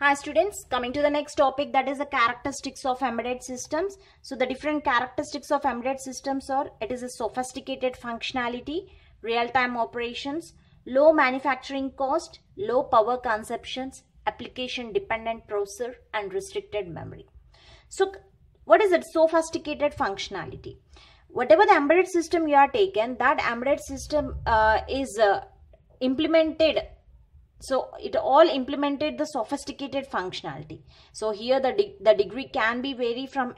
Hi students, coming to the next topic, that is the characteristics of embedded systems. So the different characteristics of embedded systems are: it is a sophisticated functionality, real-time operations, low manufacturing cost, low power consumptions, application-dependent processor and restricted memory. So what is it? Sophisticated functionality. Whatever the embedded system you are taken, that embedded system is implemented. So it all implemented the sophisticated functionality. So here the degree can be vary from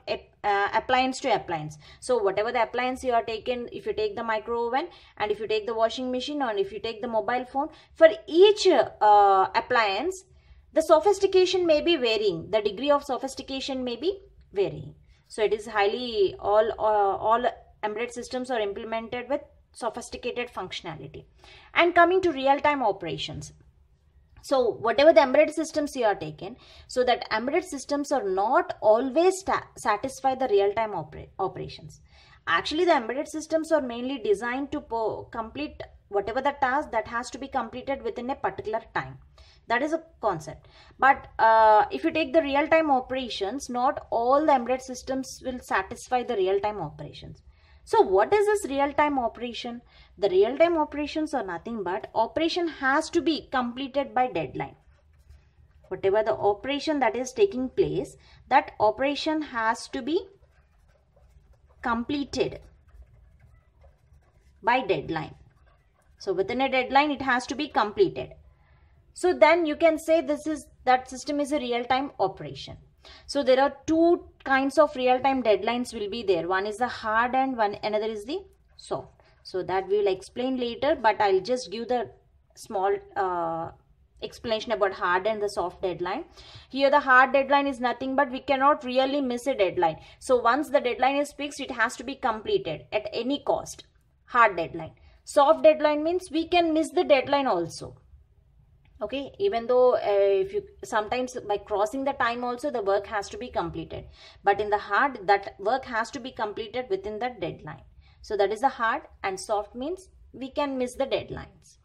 appliance to appliance. So whatever the appliance you are taken, if you take the micro oven and if you take the washing machine and if you take the mobile phone, for each appliance, the sophistication may be varying. The degree of sophistication may be varying. So it is highly, all embedded systems are implemented with sophisticated functionality. And coming to real-time operations. So whatever the embedded systems you are taken, so that embedded systems are not always satisfy the real-time operations. Actually, the embedded systems are mainly designed to complete whatever the task that has to be completed within a particular time. That is a concept. But if you take the real-time operations, not all the embedded systems will satisfy the real-time operations. So what is this real-time operation? The real-time operations are nothing but operation has to be completed by deadline. Whatever the operation that is taking place, that operation has to be completed by deadline. So within a deadline, it has to be completed. So then you can say this is, that system is a real-time operation. So there are two kinds of real-time deadlines will be there. One is the hard and another is the soft. So that we will explain later, but I'll just give the small explanation about hard and the soft deadline. Here the hard deadline is nothing but we cannot really miss a deadline. So once the deadline is fixed, it has to be completed at any cost. Hard deadline. Soft deadline means we can miss the deadline also. Okay, even though if you sometimes by crossing the time also the work has to be completed, but in the hard, that work has to be completed within the deadline. So that is the hard, and soft means we can miss the deadlines.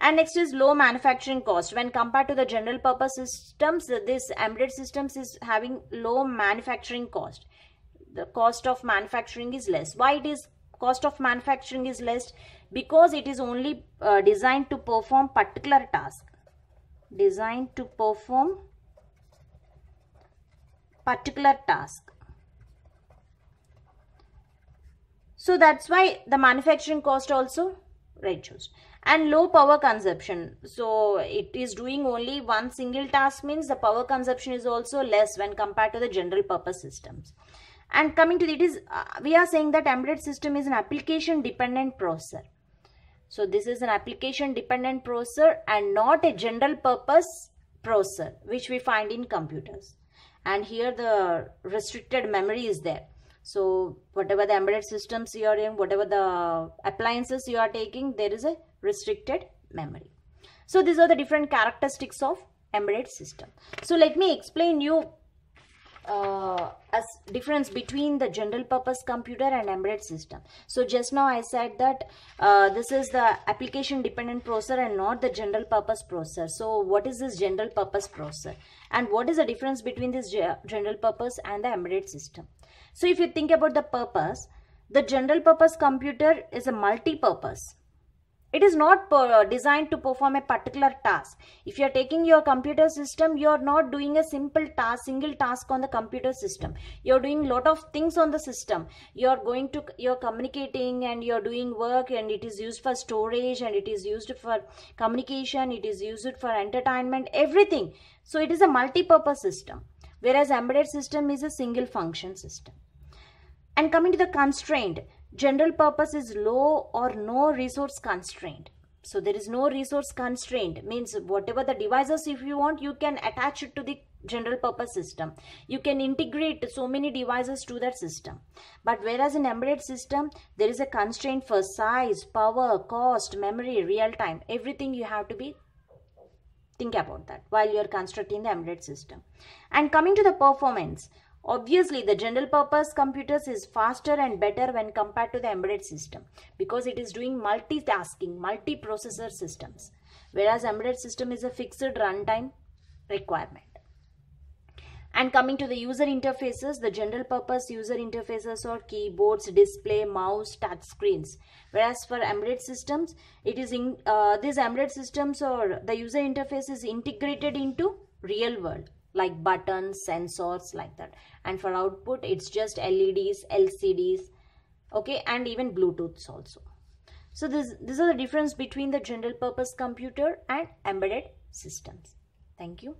And next is low manufacturing cost. When compared to the general purpose systems, this embedded systems is having low manufacturing cost. The cost of manufacturing is less. Why it is cost of manufacturing is less? Because it is only designed to perform particular task. Designed to perform particular task. So that's why the manufacturing cost also reduced. And low power consumption. So it is doing only one single task, means the power consumption is also less when compared to the general purpose systems. And coming to it is, we are saying that embedded system is an application dependent processor. So this is an application dependent processor and not a general purpose processor which we find in computers. And here the restricted memory is there. So whatever the embedded systems you are in, whatever the appliances you are taking, there is a restricted memory. So these are the different characteristics of embedded system. So let me explain you as difference between the general purpose computer and embedded system. So just now I said that this is the application dependent processor and not the general purpose processor. So what is this general purpose processor and what is the difference between this general purpose and the embedded system? So if you think about the purpose, the general purpose computer is a multi-purpose. It is not designed to perform a particular task. If you are taking your computer system, you are not doing a simple task, single task on the computer system. You are doing lot of things on the system. You are going to, you are communicating and you are doing work, and it is used for storage and it is used for communication. It is used for entertainment, everything. So it is a multi-purpose system, whereas embedded system is a single function system. And coming to the constraint, general purpose is low or no resource constraint. So there is no resource constraint, means whatever the devices if you want, you can attach it to the general purpose system. You can integrate so many devices to that system. But whereas in embedded system, there is a constraint for size, power, cost, memory, real time, everything you have to be think about that while you are constructing the embedded system. And coming to the performance, obviously, the general purpose computers is faster and better when compared to the embedded system because it is doing multitasking, multi-processor systems, whereas embedded system is a fixed runtime requirement. And coming to the user interfaces, the general purpose user interfaces are keyboards, display, mouse, touch screens. Whereas for embedded systems, it is in these embedded systems or the user interface is integrated into real world, like buttons, sensors, like that. And for output, it's just LEDs, LCDs, okay, and even Bluetooth also. So these are the difference between the general purpose computer and embedded systems. Thank you.